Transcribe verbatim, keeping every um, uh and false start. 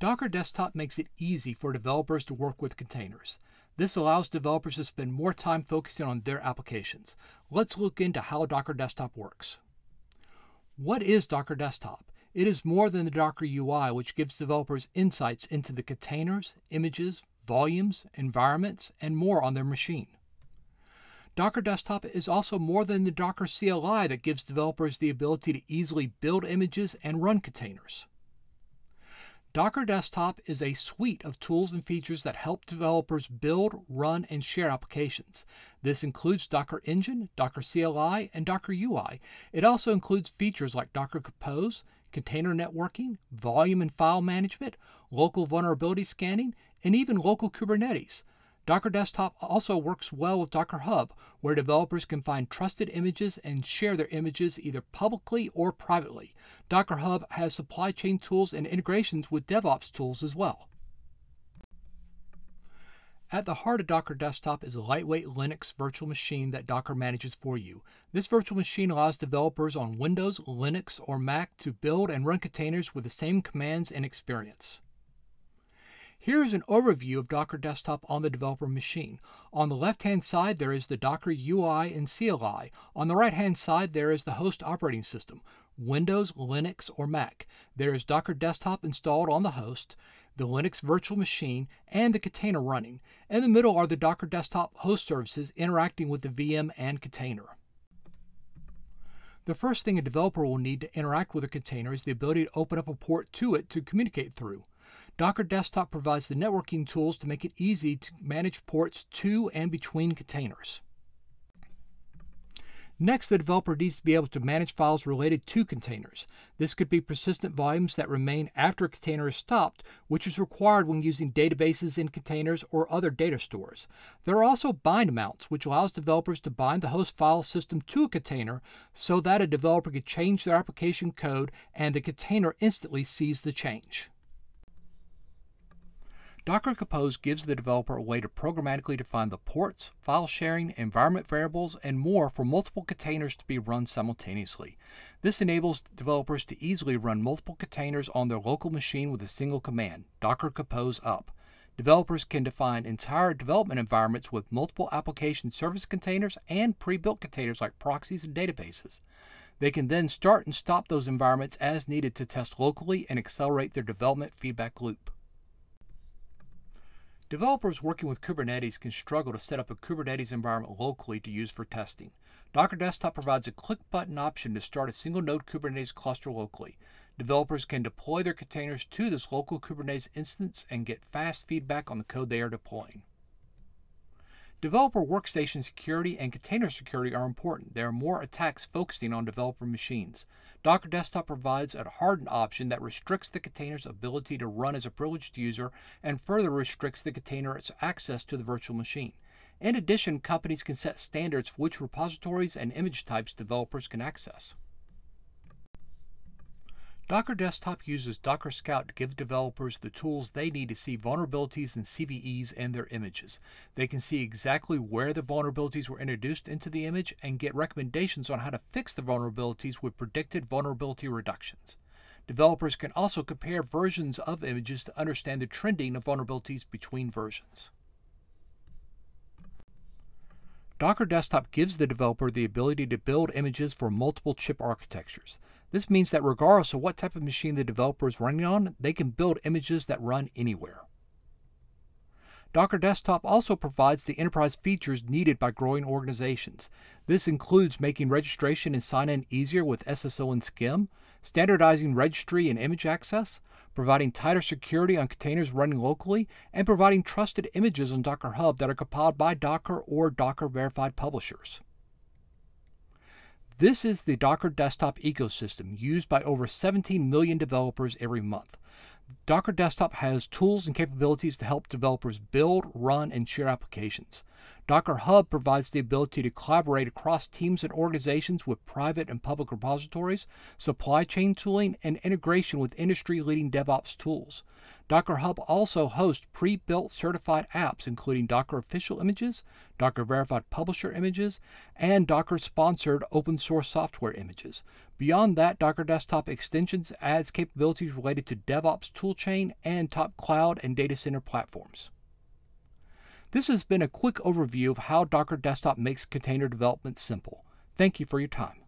Docker Desktop makes it easy for developers to work with containers. This allows developers to spend more time focusing on their applications. Let's look into how Docker Desktop works. What is Docker Desktop? It is more than the Docker U I, which gives developers insights into the containers, images, volumes, environments, and more on their machine. Docker Desktop is also more than the Docker C L I that gives developers the ability to easily build images and run containers. Docker Desktop is a suite of tools and features that help developers build, run, and share applications. This includes Docker Engine, Docker C L I, and Docker U I. It also includes features like Docker Compose, container networking, volume and file management, local vulnerability scanning, and even local Kubernetes. Docker Desktop also works well with Docker Hub, where developers can find trusted images and share their images either publicly or privately. Docker Hub has supply chain tools and integrations with DevOps tools as well. At the heart of Docker Desktop is a lightweight Linux virtual machine that Docker manages for you. This virtual machine allows developers on Windows, Linux, or Mac to build and run containers with the same commands and experience. Here is an overview of Docker Desktop on the developer machine. On the left-hand side, there is the Docker U I and C L I. On the right-hand side, there is the host operating system, Windows, Linux, or Mac. There is Docker Desktop installed on the host, the Linux virtual machine, and the container running. In the middle are the Docker Desktop host services interacting with the V M and container. The first thing a developer will need to interact with a container is the ability to open up a port to it to communicate through. Docker Desktop provides the networking tools to make it easy to manage ports to and between containers. Next, the developer needs to be able to manage files related to containers. This could be persistent volumes that remain after a container is stopped, which is required when using databases in containers or other data stores. There are also bind mounts, which allows developers to bind the host file system to a container so that a developer could change their application code and the container instantly sees the change. Docker Compose gives the developer a way to programmatically define the ports, file sharing, environment variables, and more for multiple containers to be run simultaneously. This enables developers to easily run multiple containers on their local machine with a single command, Docker Compose up. Developers can define entire development environments with multiple application service containers and pre-built containers like proxies and databases. They can then start and stop those environments as needed to test locally and accelerate their development feedback loop. Developers working with Kubernetes can struggle to set up a Kubernetes environment locally to use for testing. Docker Desktop provides a click button option to start a single node Kubernetes cluster locally. Developers can deploy their containers to this local Kubernetes instance and get fast feedback on the code they are deploying. Developer workstation security and container security are important. There are more attacks focusing on developer machines. Docker Desktop provides a hardened option that restricts the container's ability to run as a privileged user and further restricts the container's access to the virtual machine. In addition, companies can set standards for which repositories and image types developers can access. Docker Desktop uses Docker Scout to give developers the tools they need to see vulnerabilities and C V Es in their images. They can see exactly where the vulnerabilities were introduced into the image and get recommendations on how to fix the vulnerabilities with predicted vulnerability reductions. Developers can also compare versions of images to understand the trending of vulnerabilities between versions. Docker Desktop gives the developer the ability to build images for multiple chip architectures. This means that regardless of what type of machine the developer is running on, they can build images that run anywhere. Docker Desktop also provides the enterprise features needed by growing organizations. This includes making registration and sign-in easier with S S O and SCIM, standardizing registry and image access, providing tighter security on containers running locally, and providing trusted images on Docker Hub that are compiled by Docker or Docker verified publishers. This is the Docker Desktop ecosystem used by over seventeen million developers every month. Docker Desktop has tools and capabilities to help developers build, run, and share applications. Docker Hub provides the ability to collaborate across teams and organizations with private and public repositories, supply chain tooling, and integration with industry-leading DevOps tools. Docker Hub also hosts pre-built certified apps, including Docker Official Images, Docker Verified Publisher Images, and Docker-sponsored open-source software images. Beyond that, Docker Desktop Extensions adds capabilities related to DevOps toolchain and top cloud and data center platforms. This has been a quick overview of how Docker Desktop makes container development simple. Thank you for your time.